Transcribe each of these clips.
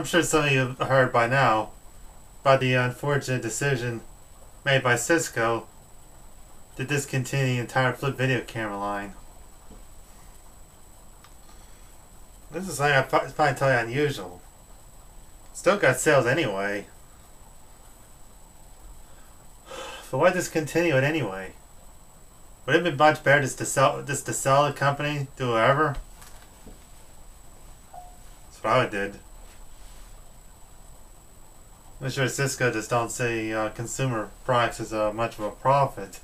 I'm sure some of you have heard by now about the unfortunate decision made by Cisco to discontinue the entire Flip video camera line. This is something I find totally unusual. Still got sales anyway. But why discontinue it anyway? Would it have been much better just to sell the company to whoever? That's what I did. I'm sure Cisco just don't see consumer products as much of a profit.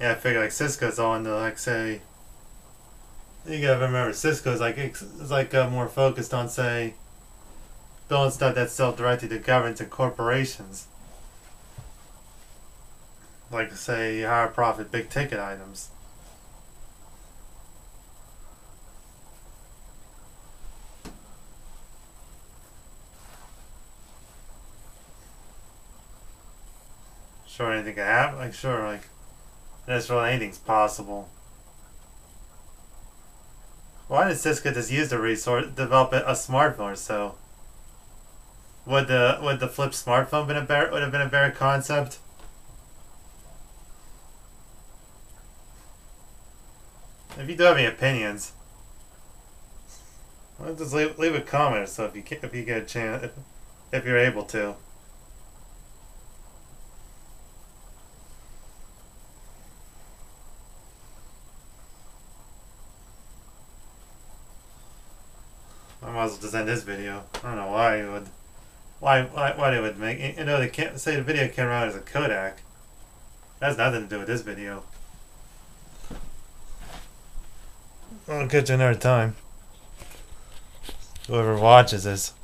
Yeah, I figure like Cisco's on to like say. You gotta remember Cisco's like more focused on say building stuff that's self-directed to governments and corporations. Like say higher profit big ticket items. Sure anything can happen, like sure like that's really anything's possible. Why did Cisco just use the resource develop a smartphone or so? Would the Flip smartphone would have been a better concept? If you do have any opinions, well, just leave a comment or so if you get a chance if you're able to. I might as well just end this video. I don't know why you would. Why they would make, you know, they can't say the video came out as a Kodak. That has nothing to do with this video. I'll catch you another time. Whoever watches this.